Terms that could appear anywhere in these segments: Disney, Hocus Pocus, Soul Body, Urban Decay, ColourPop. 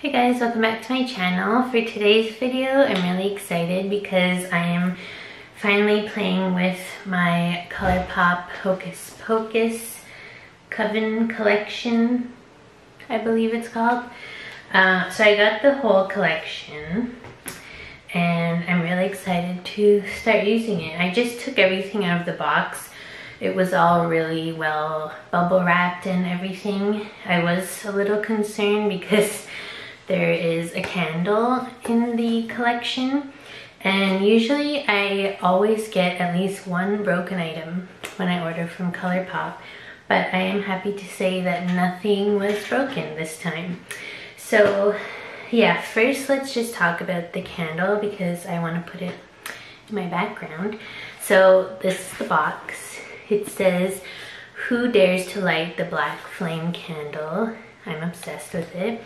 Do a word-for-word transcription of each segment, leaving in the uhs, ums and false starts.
Hey guys, welcome back to my channel. For today's video, I'm really excited because I am finally playing with my ColourPop Hocus Pocus Coven collection, I believe it's called. Uh, so I got the whole collection and I'm really excited to start using it. I just took everything out of the box. It was all really well bubble wrapped and everything. I was a little concerned because there is a candle in the collection, and usually I always get at least one broken item when I order from ColourPop, but I am happy to say that nothing was broken this time. So yeah, first let's just talk about the candle because I want to put it in my background. So this is the box. It says, "Who dares to light the black flame candle?" I'm obsessed with it.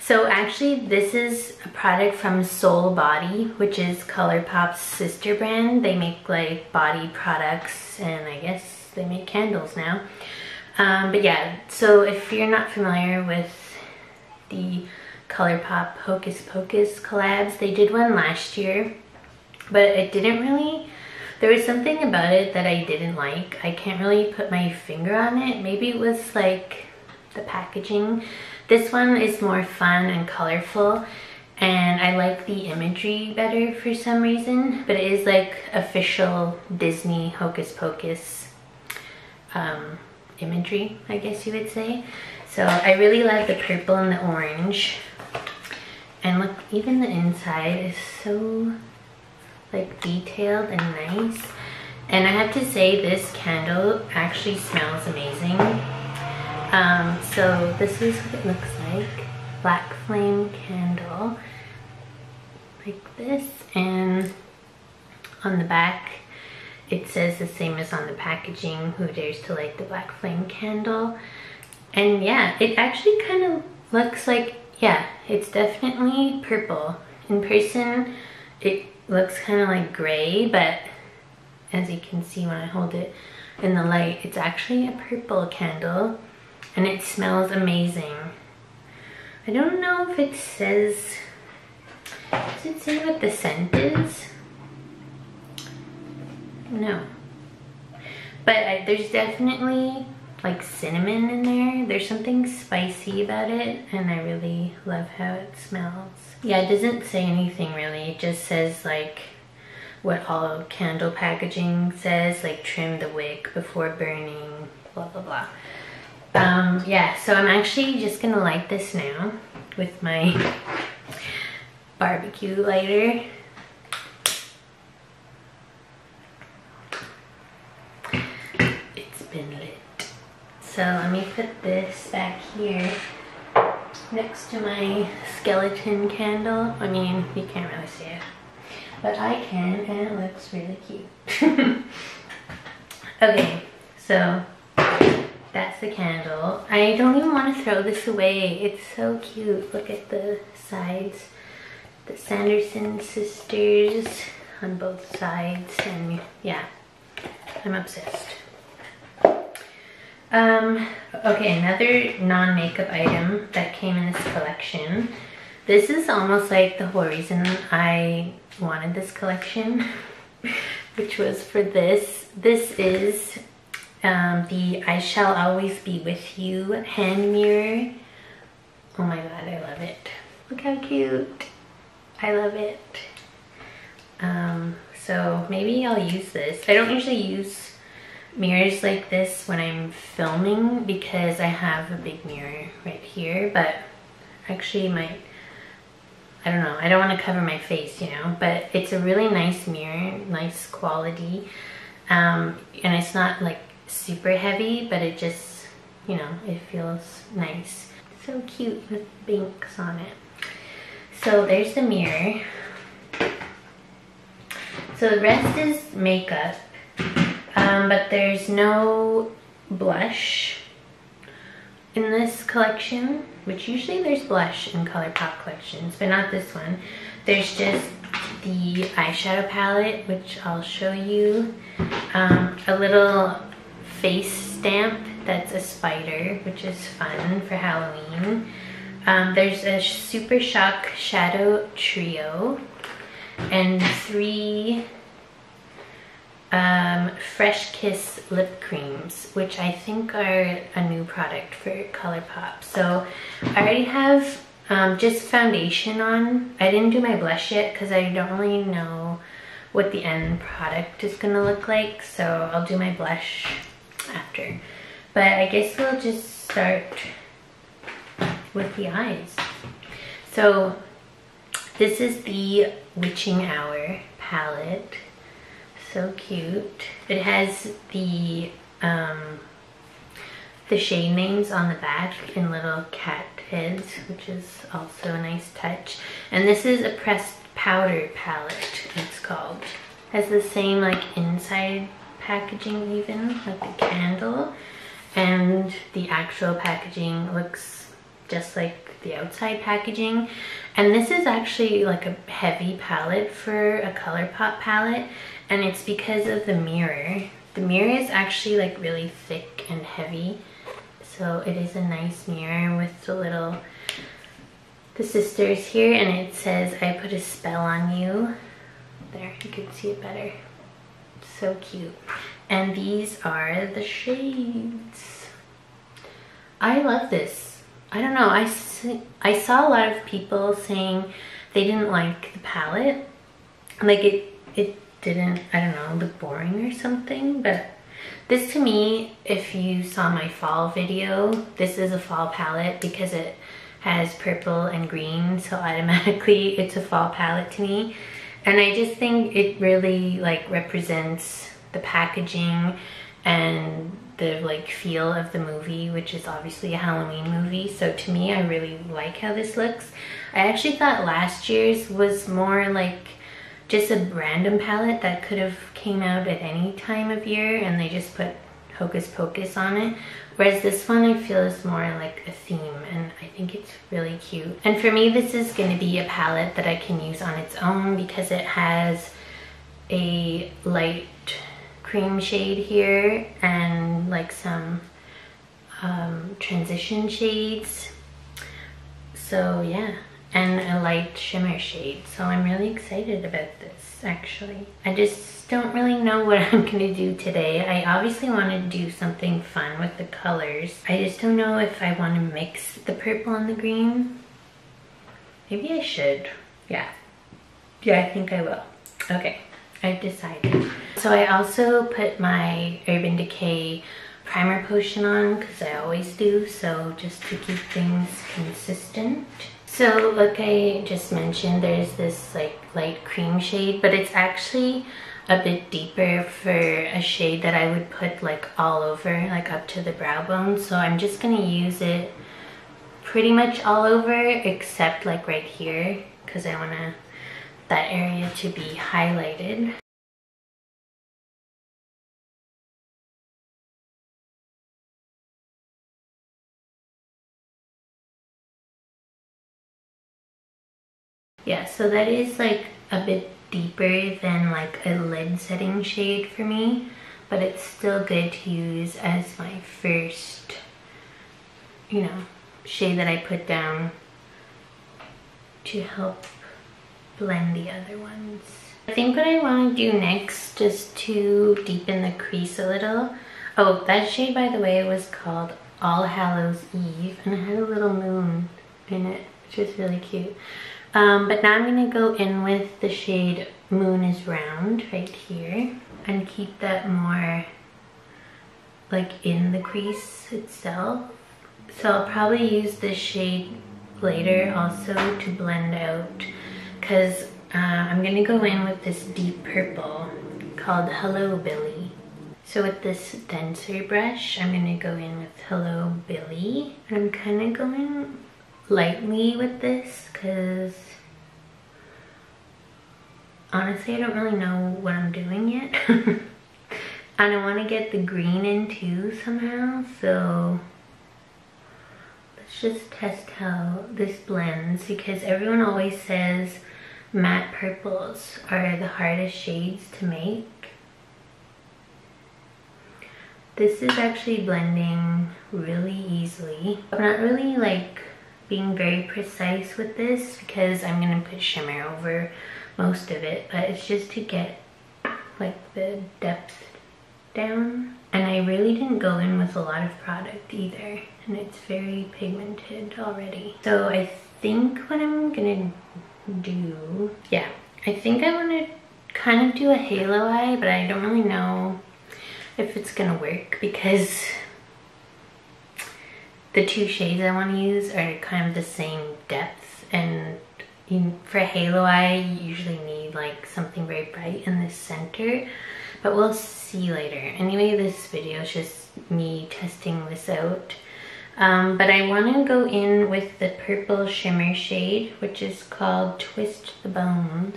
So actually this is a product from Soul Body, which is ColourPop's sister brand. They make like body products and I guess they make candles now. Um, but yeah, so if you're not familiar with the ColourPop Hocus Pocus collabs, they did one last year, but it didn't really, there was something about it that I didn't like. I can't really put my finger on it. Maybe it was like the packaging. This one is more fun and colorful and I like the imagery better for some reason, but it is like official Disney Hocus Pocus um, imagery, I guess you would say. So I really love the purple and the orange, and look, even the inside is so like detailed and nice. And I have to say this candle actually smells amazing. Um, so this is what it looks like. Black flame candle, like this, and on the back it says the same as on the packaging, "Who dares to light the black flame candle?" And yeah, it actually kind of looks like, yeah, it's definitely purple. In person it looks kind of like gray, but as you can see when I hold it in the light, it's actually a purple candle. And it smells amazing. I don't know if it says, does it say what the scent is? No. But I, there's definitely like cinnamon in there. There's something spicy about it and I really love how it smells. Yeah, it doesn't say anything really. It just says like what all candle packaging says, like trim the wick before burning, blah blah blah. Um, yeah, so I'm actually just gonna light this now with my barbecue lighter. It's been lit. So let me put this back here next to my skeleton candle. I mean, you can't really see it, but I can, and it looks really cute. Okay, so that's the candle. I don't even want to throw this away. It's so cute. Look at the sides. The Sanderson sisters on both sides, and yeah, I'm obsessed. Um, okay, another non-makeup item that came in this collection. This is almost like the whole reason I wanted this collection, which was for this. This is Um, the "I Shall Always Be With You" hand mirror. Oh my god, I love it. Look how cute. I love it. Um, so maybe I'll use this. I don't usually use mirrors like this when I'm filming because I have a big mirror right here, but actually might, I don't know, I don't want to cover my face, you know, but it's a really nice mirror, nice quality. Um, and it's not like super heavy, but it just, you know, it feels nice. So cute with binks on it. So there's the mirror. So the rest is makeup, um, but there's no blush in this collection, which usually there's blush in ColourPop collections, but not this one. There's just the eyeshadow palette, which I'll show you, um, a little face stamp that's a spider, which is fun for Halloween. Um, there's a Super Shock Shadow Trio and three um, Fresh Kiss Lip Creams, which I think are a new product for ColourPop. So I already have um, just foundation on. I didn't do my blush yet because I don't really know what the end product is going to look like. So I'll do my blush after. But I guess we'll just start with the eyes. So this is the Witching Hour palette. So cute. It has the um, the shade names on the back in little cat heads, which is also a nice touch. And this is a pressed powder palette, it's called. It has the same like inside packaging even, like the candle. And the actual packaging looks just like the outside packaging. And this is actually like a heavy palette for a ColourPop palette, and it's because of the mirror. The mirror is actually like really thick and heavy, so it is a nice mirror with the little the sisters here, and it says I put a spell on you. There, you can see it better. So cute. And these are the shades. I love this. I don't know, I, I saw a lot of people saying they didn't like the palette. Like it, it didn't, I don't know, look boring or something. But this to me, if you saw my fall video, this is a fall palette because it has purple and green. So automatically it's a fall palette to me. And I just think it really like represents the packaging and the like feel of the movie, which is obviously a Halloween movie. So to me, I really like how this looks. I actually thought last year's was more like just a random palette that could have came out at any time of year and they just put Hocus Pocus on it. Whereas this one I feel is more like a theme, and I think it's really cute. And for me, this is gonna be a palette that I can use on its own because it has a light cream shade here and like some um, transition shades. So yeah, and a light shimmer shade. So I'm really excited about this actually. I just don't really know what I'm gonna do today. I obviously want to do something fun with the colors. I just don't know if I want to mix the purple and the green. Maybe I should. Yeah. Yeah, I think I will. Okay. I've decided. So I also put my Urban Decay primer potion on because I always do, so just to keep things consistent. So like I just mentioned, there's this like light cream shade, but it's actually a bit deeper for a shade that I would put like all over, like up to the brow bone. So I'm just gonna use it pretty much all over except like right here because I want to that area to be highlighted. Yeah, so that is like a bit deeper than like a lid setting shade for me, but it's still good to use as my first, you know, shade that I put down to help blend the other ones. I think what I want to do next is to deepen the crease a little. Oh, that shade, by the way, was called All Hallows Eve, and it had a little moon in it, which is really cute. Um, but now I'm going to go in with the shade Moon is Round right here and keep that more like in the crease itself. So I'll probably use this shade later also to blend out, because uh, I'm going to go in with this deep purple called Hello Billy. So with this denser brush, I'm going to go in with Hello Billy. I'm kind of going lightly with this because honestly I don't really know what I'm doing yet. And I want to get the green in too somehow, so let's just test how this blends, because everyone always says matte purples are the hardest shades to make. This is actually blending really easily. I'm not really like being very precise with this because I'm gonna put shimmer over most of it, but it's just to get like the depth down. And I really didn't go in with a lot of product either, and it's very pigmented already. So I think what I'm gonna do, yeah, I think I wanna kind of do a halo eye, but I don't really know if it's gonna work because the two shades I want to use are kind of the same depth, and for halo eye you usually need like something very bright in the center, but we'll see later. Anyway, this video is just me testing this out, um, but I want to go in with the purple shimmer shade, which is called Twist the Bones.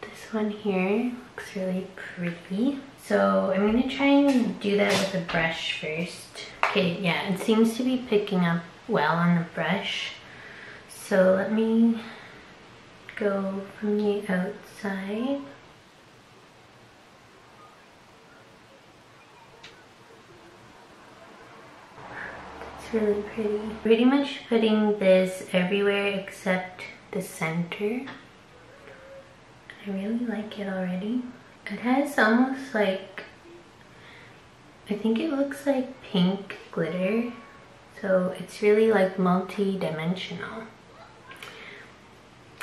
This one here looks really pretty. So I'm going to try and do that with a brush first. Okay, yeah, it seems to be picking up well on the brush. So let me go from the outside. It's really pretty. Pretty much putting this everywhere except the center. I really like it already. It has almost like, I think it looks like pink glitter, so it's really like multi-dimensional.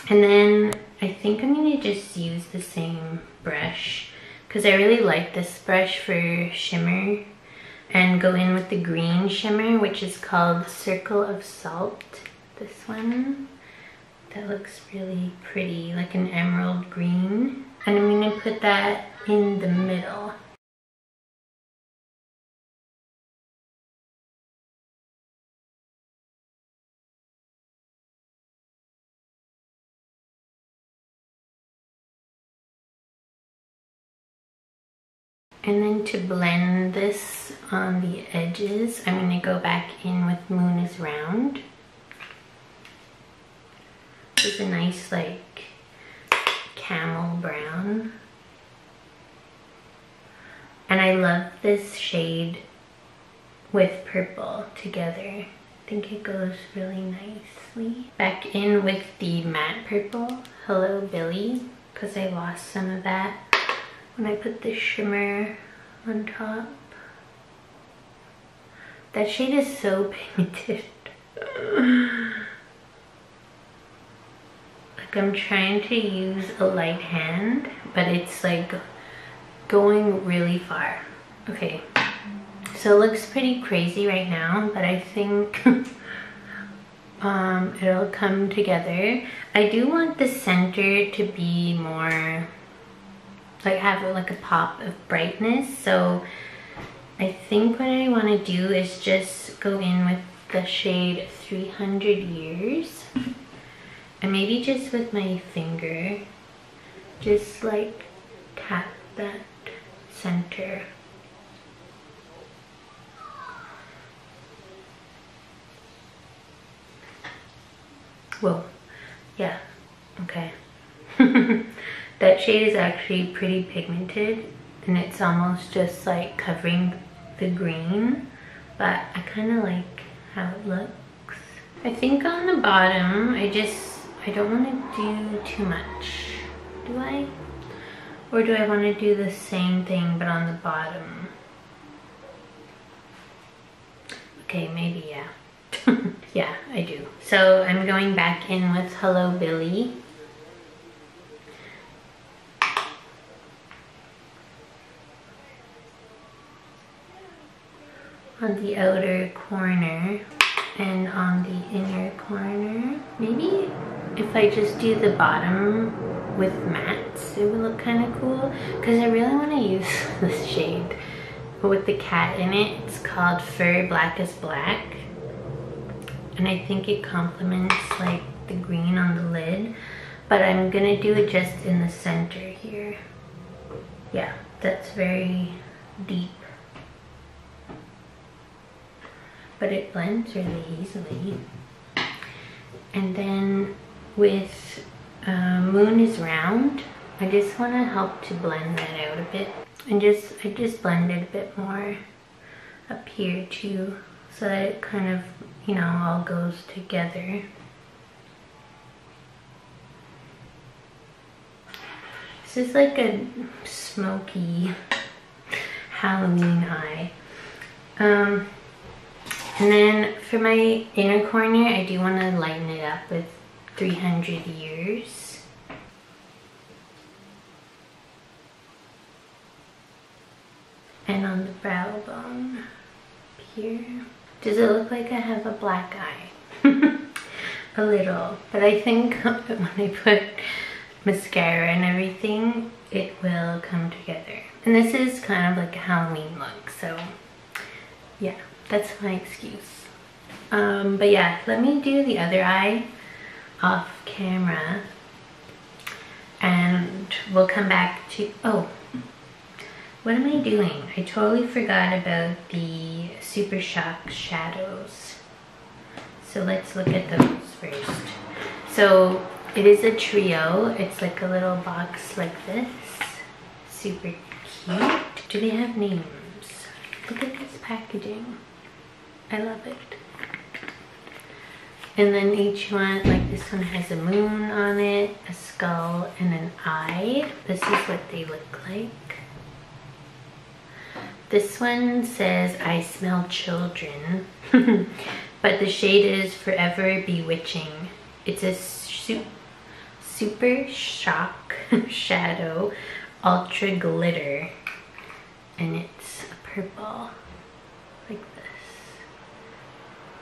And then I think I'm going to just use the same brush because I really like this brush for shimmer, and go in with the green shimmer, which is called Circle of Salt. This one, that looks really pretty, like an emerald green. And I'm going to put that in the middle. And then to blend this on the edges, I'm going to go back in with Moon is Round. It's a nice like camel brown. And I love this shade with purple together. I think it goes really nicely. Back in with the matte purple, Hello Billy, because I lost some of that when I put this shimmer on top. That shade is so pigmented. Like I'm trying to use a light hand, but it's like going really far. Okay, so it looks pretty crazy right now, but I think um, it'll come together. I do want the center to be more like have like a pop of brightness, so I think what I want to do is just go in with the shade three hundred years, and maybe just with my finger just like tap that center. Whoa, yeah, okay. That shade is actually pretty pigmented, and it's almost just like covering the green, but I kind of like how it looks. I think on the bottom, I just, I don't want to do too much, do I? Or do I want to do the same thing but on the bottom? Okay, maybe yeah. Yeah, I do. So I'm going back in with Hello Billy. On the outer corner and on the inner corner. Maybe if I just do the bottom with mattes, it would look kind of cool, because I really want to use this shade with the cat in it. It's called Fur Black is Black, and I think it complements like the green on the lid, but I'm gonna do it just in the center here. Yeah, that's very deep, but it blends really easily. And then with uh, Moon is Round, I just want to help to blend that out a bit. And just, I just blended a bit more up here too, so that it kind of, you know, all goes together. This is like a smoky Halloween eye. Um, and then for my inner corner, I do want to lighten it up with three hundred years. And on the brow bone up here. Does it look like I have a black eye? A little. But I think when I put mascara and everything, it will come together. And this is kind of like a Halloween look, so yeah, that's my excuse. Um, but yeah, let me do the other eye off camera and we'll come back to, oh, what am I doing? I totally forgot about the Super Shock shadows. So let's look at those first. So, it is a trio. It's like a little box like this. Super cute. Do they have names? Look at this packaging. I love it. And then each one, like this one has a moon on it, a skull, and an eye. This is what they look like. This one says, I smell children. But the shade is Forever Bewitching. It's a super Super Shock Shadow Ultra Glitter, and it's purple like this.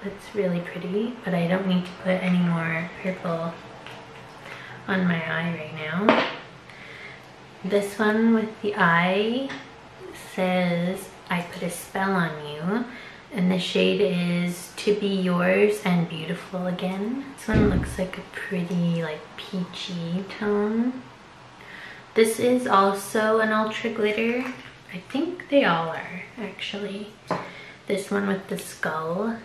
That's really pretty, but I don't need to put any more purple on my eye right now. This one with the eye says, I put a spell on you, and the shade is To Be Yours and Beautiful Again. This one looks like a pretty, like, peachy tone. This is also an ultra glitter. I think they all are, actually. This one with the skull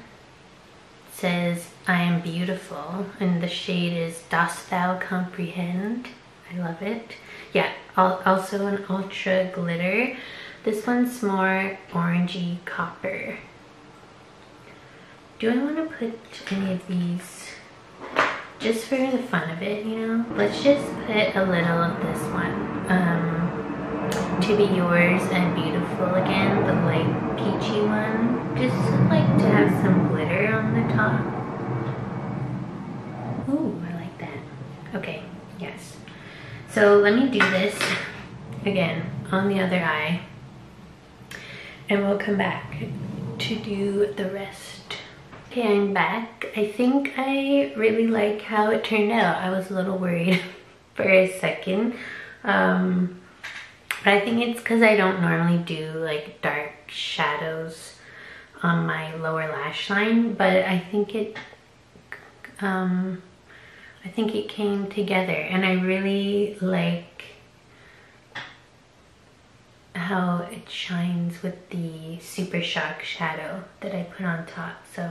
says, I am beautiful, and the shade is Dost Thou Comprehend? I love it. Yeah, also an ultra glitter. This one's more orangey copper. Do I want to put any of these just for the fun of it, you know? Let's just put a little of this one. Um, To Be Yours and Beautiful Again, the light peachy one. Just like to have some glitter on the top. Ooh, I like that. Okay, yes. So let me do this again on the other eye. And we'll come back to do the rest. Okay, I'm back. I think I really like how it turned out. I was a little worried for a second. Um, but I think it's because I don't normally do like dark shadows on my lower lash line, but I think it um, I think it came together, and I really like how it shines with the Super Shock shadow that I put on top. So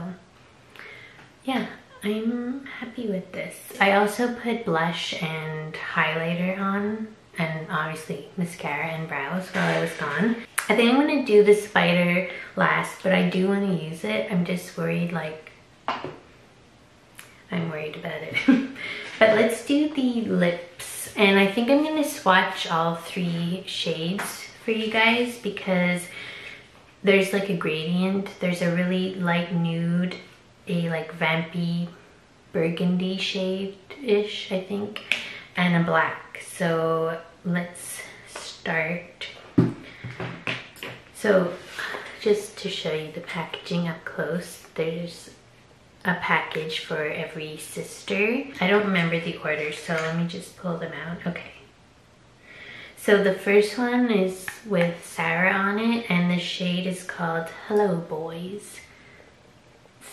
yeah, I'm happy with this. I also put blush and highlighter on, and obviously mascara and brows while I was gone. I think I'm gonna do the spider last, but I do want to use it. I'm just worried, like, I'm worried about it. But let's do the lips, and I think I'm gonna swatch all three shades for you guys because there's like a gradient. There's a really light nude, a like vampy burgundy shade-ish, I think, and a black. So let's start. So just to show you the packaging up close, there's a package for every sister. I don't remember the order, so let me just pull them out. Okay. So the first one is with Sarah on it, and the shade is called Hello Boys.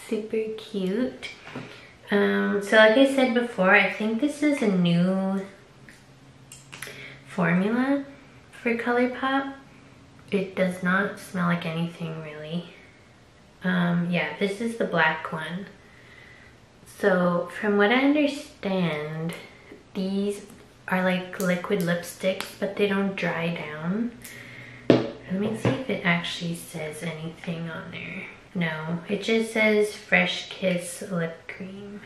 Super cute. Um, so like I said before, I think this is a new formula for ColourPop. It does not smell like anything really. Um, yeah, this is the black one. So from what I understand, these are like liquid lipsticks, but they don't dry down. Let me see if it actually says anything on there. No, it just says Fresh Kiss Lip Cream.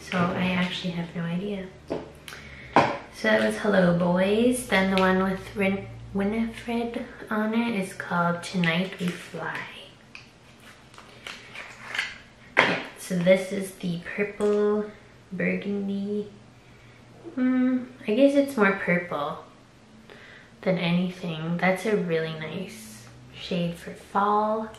So I actually have no idea. So that was Hello Boys. Then the one with Win Winifred on it is called Tonight We Fly. Yeah, so this is the purple burgundy. Hmm, I guess it's more purple than anything. That's a really nice shade for fall.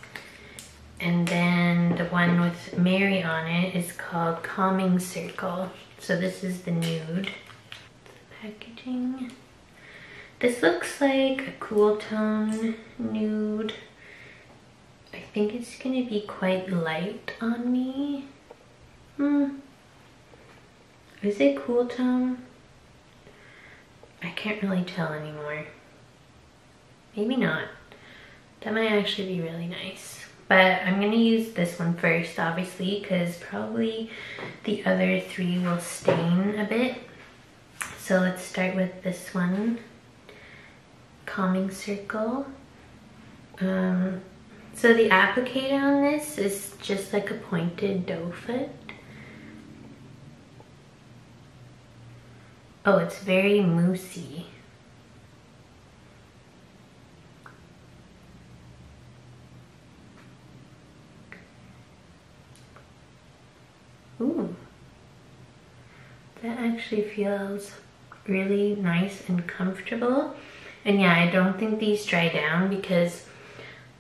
And then the one with Mary on it is called Calming Circle. So this is the nude packaging. This looks like a cool tone nude. I think it's gonna be quite light on me. Hmm. Is it cool tone? I can't really tell anymore. Maybe not. That might actually be really nice. But I'm gonna use this one first, obviously, because probably the other three will stain a bit. So let's start with this one, Calming Circle. Um, so the applicator on this is just like a pointed doe foot. Oh, it's very moussey. Ooh, that actually feels really nice and comfortable. And yeah, I don't think these dry down because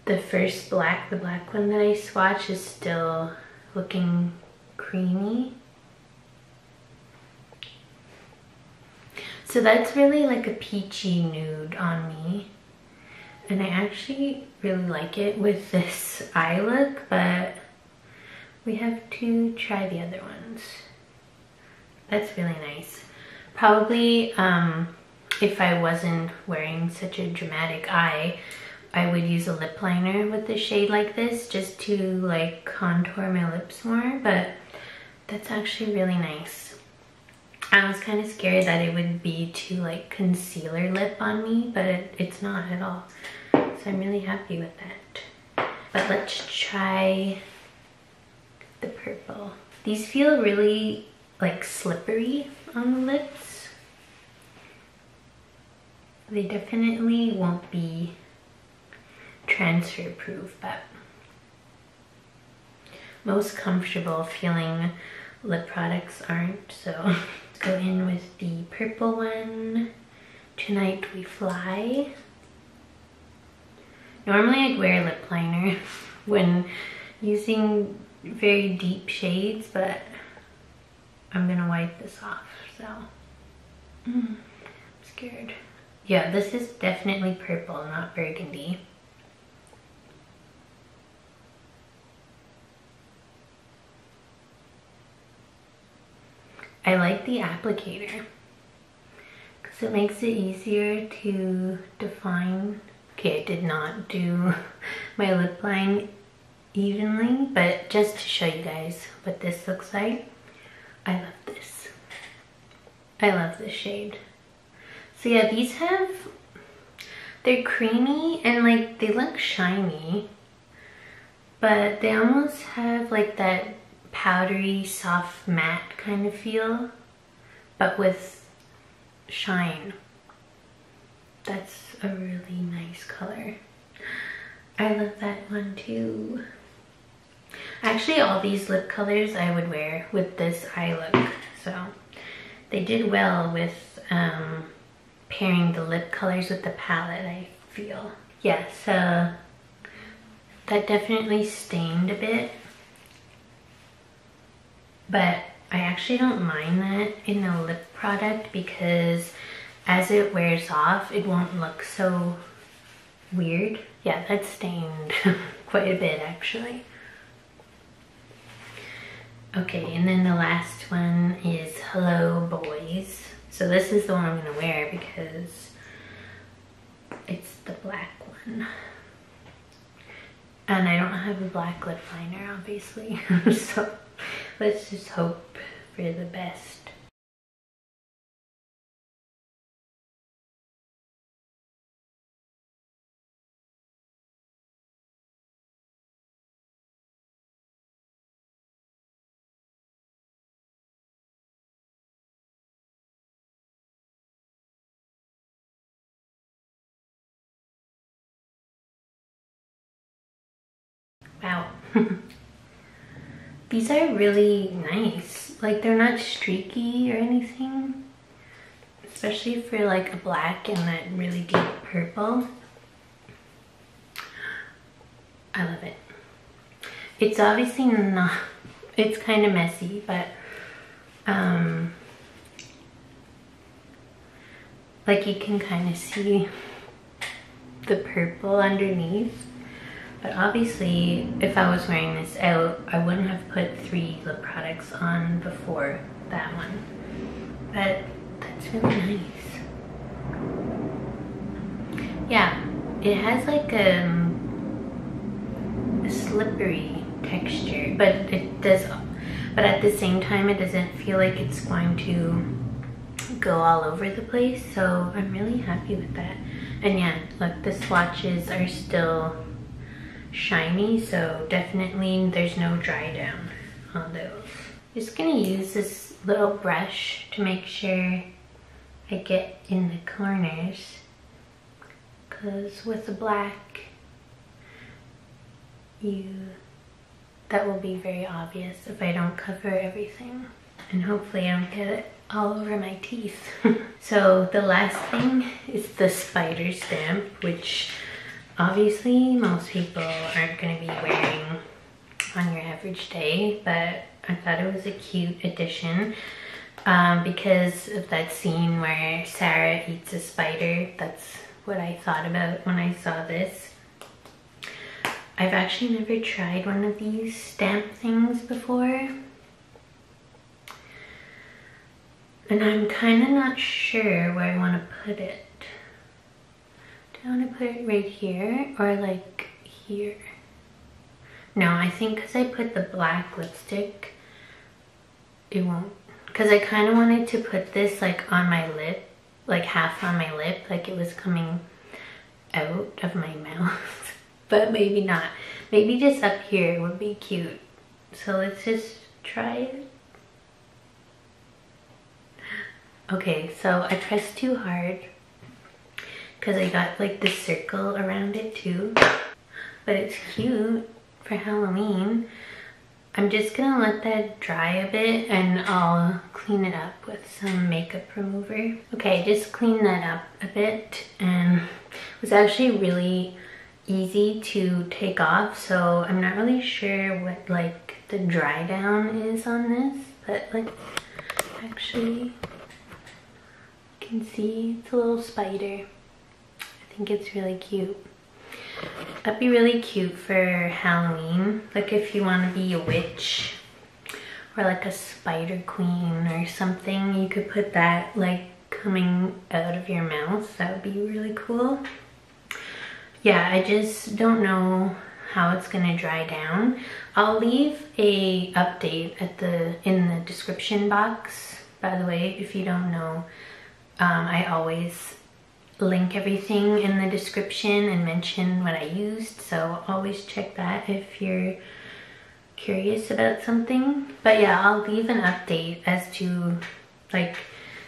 the first black, the black one that I swatched, is still looking creamy. So that's really like a peachy nude on me. And I actually really like it with this eye look, but we have to try the other ones. That's really nice. Probably um, if I wasn't wearing such a dramatic eye, I would use a lip liner with a shade like this just to like contour my lips more, but that's actually really nice. I was kind of scared that it would be too like concealer lip on me, but it's not at all. So I'm really happy with that. But let's try the purple. These feel really like slippery on the lips. They definitely won't be transfer proof, but most comfortable feeling lip products aren't, so. Go in with the purple one, Tonight We Fly. Normally I'd wear a lip liner when using very deep shades, but I'm gonna wipe this off, so mm, I'm scared. Yeah, this is definitely purple, not burgundy. I like the applicator because it makes it easier to define. Okay, I did not do my lip line evenly, but just to show you guys what this looks like, I love this. I love this shade. So yeah, these have, they're creamy and like they look shiny, but they almost have like that powdery, soft, matte kind of feel, but with shine. That's a really nice color. I love that one too. Actually, all these lip colors I would wear with this eye look. So they did well with um, pairing the lip colors with the palette, I feel. Yeah, so that definitely stained a bit. But I actually don't mind that in a lip product because as it wears off, it won't look so weird. Yeah, that's stained quite a bit actually. Okay, and then the last one is Hello Boys. So this is the one I'm gonna wear because it's the black one. And I don't have a black lip liner, obviously, so let's just hope for the best. out. These are really nice. Like, they're not streaky or anything. Especially for like a black and that really deep purple. I love it. It's obviously not, it's kind of messy, but um, like you can kind of see the purple underneath. But obviously, if I was wearing this out, I wouldn't have put three lip products on before that one. But that's really nice. Yeah, it has like a, a slippery texture, but it does, but at the same time, it doesn't feel like it's going to go all over the place. So I'm really happy with that. And yeah, look, the swatches are still shiny, so definitely there's no dry down on those. Just gonna use this little brush to make sure I get in the corners, because with the black, you that will be very obvious if I don't cover everything, and hopefully I don't get it all over my teeth. So the last thing is the spider stamp, which obviously most people aren't going to be wearing on your average day, but I thought it was a cute addition um, because of that scene where Sarah eats a spider. That's what I thought about when I saw this. I've actually never tried one of these stamp things before, and I'm kind of not sure where I want to put it. Do I want to put it right here or like here? No, I think because I put the black lipstick, it won't. Because I kind of wanted to put this like on my lip, like half on my lip, like it was coming out of my mouth. But maybe not. Maybe just up here would be cute. So let's just try it. Okay, so I pressed too hard because I got like the circle around it too. But it's cute for Halloween. I'm just gonna let that dry a bit and I'll clean it up with some makeup remover. Okay, I just cleaned that up a bit, and it was actually really easy to take off, so I'm not really sure what like the dry down is on this, but like actually you can see it's a little spider. I think it's really cute. That'd be really cute for Halloween, like if you want to be a witch or like a spider queen or something, you could put that like coming out of your mouth. That would be really cool. Yeah, I just don't know how it's gonna dry down. I'll leave a update at the in the description box. By the way, if you don't know, um, I always link everything in the description and mention what I used. So always check that if you're curious about something. But yeah, I'll leave an update as to like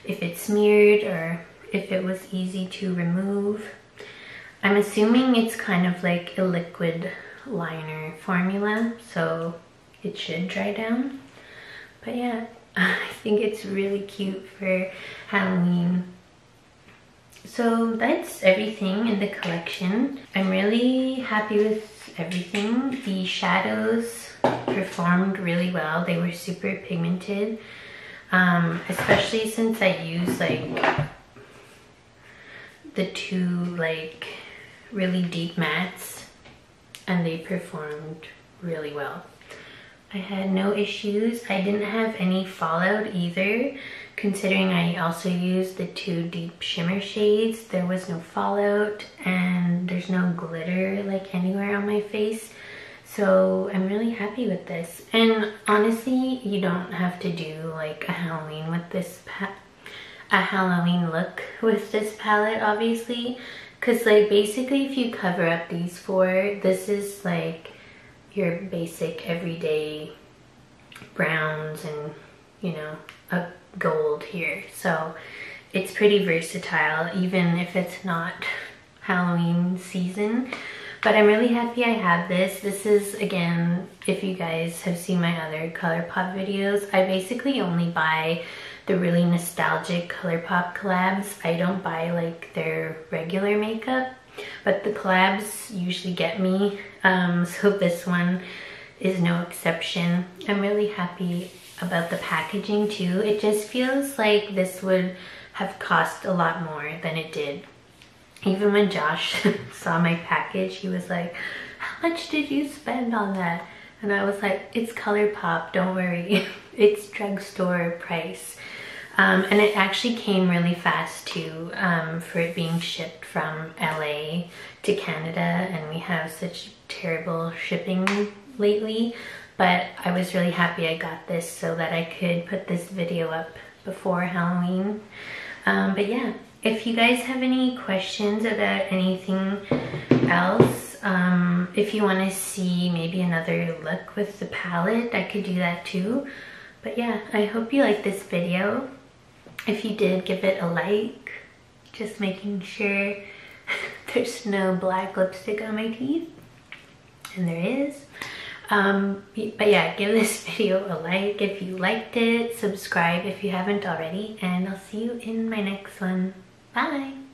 if it's smeared or if it was easy to remove. I'm assuming it's kind of like a liquid liner formula, so it should dry down. But yeah, I think it's really cute for Halloween. So that's everything in the collection. I'm really happy with everything. The shadows performed really well. They were super pigmented, um, especially since I use like the two like really deep mattes, and they performed really well. I had no issues. I didn't have any fallout either, considering I also used the two deep shimmer shades. There was no fallout, and there's no glitter like anywhere on my face, so I'm really happy with this. And honestly, you don't have to do like a Halloween with this pa a Halloween look with this palette, obviously. Because like basically if you cover up these four, this is like your basic everyday browns and, you know, a gold here. So it's pretty versatile even if it's not Halloween season. But I'm really happy I have this. This is, again, if you guys have seen my other ColourPop videos, I basically only buy the really nostalgic ColourPop collabs. I don't buy like their regular makeup, but the collabs usually get me. Um, so this one is no exception. I'm really happy about the packaging too. It just feels like this would have cost a lot more than it did. Even when Josh saw my package, he was like, how much did you spend on that? And I was like, it's ColourPop, don't worry. It's drugstore price. Um, and it actually came really fast too, um, for it being shipped from L A to Canada, and we have such terrible shipping lately. But I was really happy I got this so that I could put this video up before Halloween. Um, but yeah, if you guys have any questions about anything else, um, if you want to see maybe another look with the palette, I could do that too. But yeah, I hope you liked this video. If you did, give it a like. Just making sure there's no black lipstick on my teeth. And there is. Um, but yeah, give this video a like if you liked it, subscribe if you haven't already, and I'll see you in my next one. Bye!